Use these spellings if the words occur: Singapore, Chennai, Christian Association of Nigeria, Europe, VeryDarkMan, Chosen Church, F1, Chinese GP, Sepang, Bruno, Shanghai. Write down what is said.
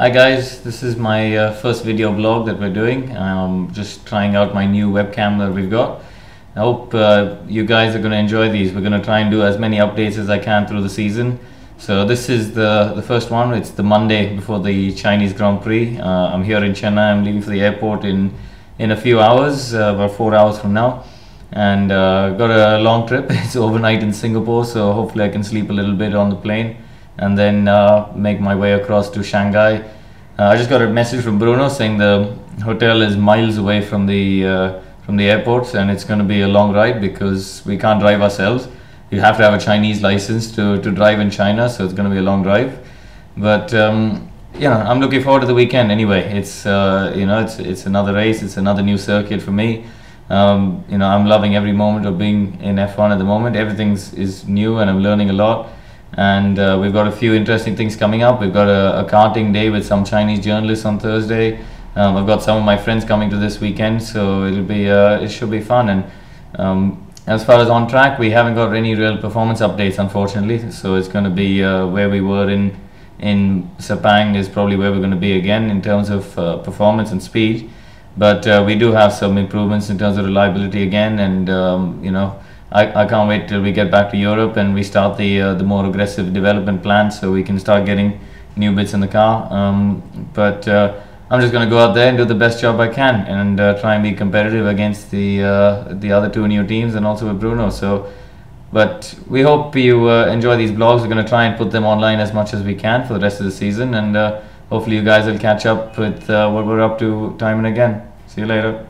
Hi guys, this is my first video blog that we're doing. I'm just trying out my new webcam that we've got. I hope you guys are going to enjoy these. We're going to try and do as many updates as I can through the season. So this is the first one. It's the Monday before the Chinese Grand Prix. I'm here in Chennai. I'm leaving for the airport in a few hours, about 4 hours from now. And I've got a long trip. It's overnight in Singapore, so hopefully I can sleep a little bit on the plane and then make my way across to Shanghai. I just got a message from Bruno saying the hotel is miles away from the airports, and it's going to be a long ride because we can't drive ourselves. You have to have a Chinese license to drive in China, so it's going to be a long drive. But yeah, I'm looking forward to the weekend anyway. It's you know, it's another race, it's another new circuit for me. You know, I'm loving every moment of being in F1 at the moment. Everything is new, and I'm learning a lot. And we've got a few interesting things coming up. We've got a karting day with some Chinese journalists on Thursday. I've got some of my friends coming to this weekend, so it'll be it should be fun. And as far as on track, we haven't got any real performance updates, unfortunately. So it's going to be where we were in Sepang is probably where we're going to be again in terms of performance and speed. But we do have some improvements in terms of reliability again, and you know, I can't wait till we get back to Europe and we start the more aggressive development plan, so we can start getting new bits in the car. But I'm just going to go out there and do the best job I can, and try and be competitive against the other two new teams and also with Bruno. So, but we hope you enjoy these blogs. We're going to try and put them online as much as we can for the rest of the season, and hopefully you guys will catch up with what we're up to time and again. See you later.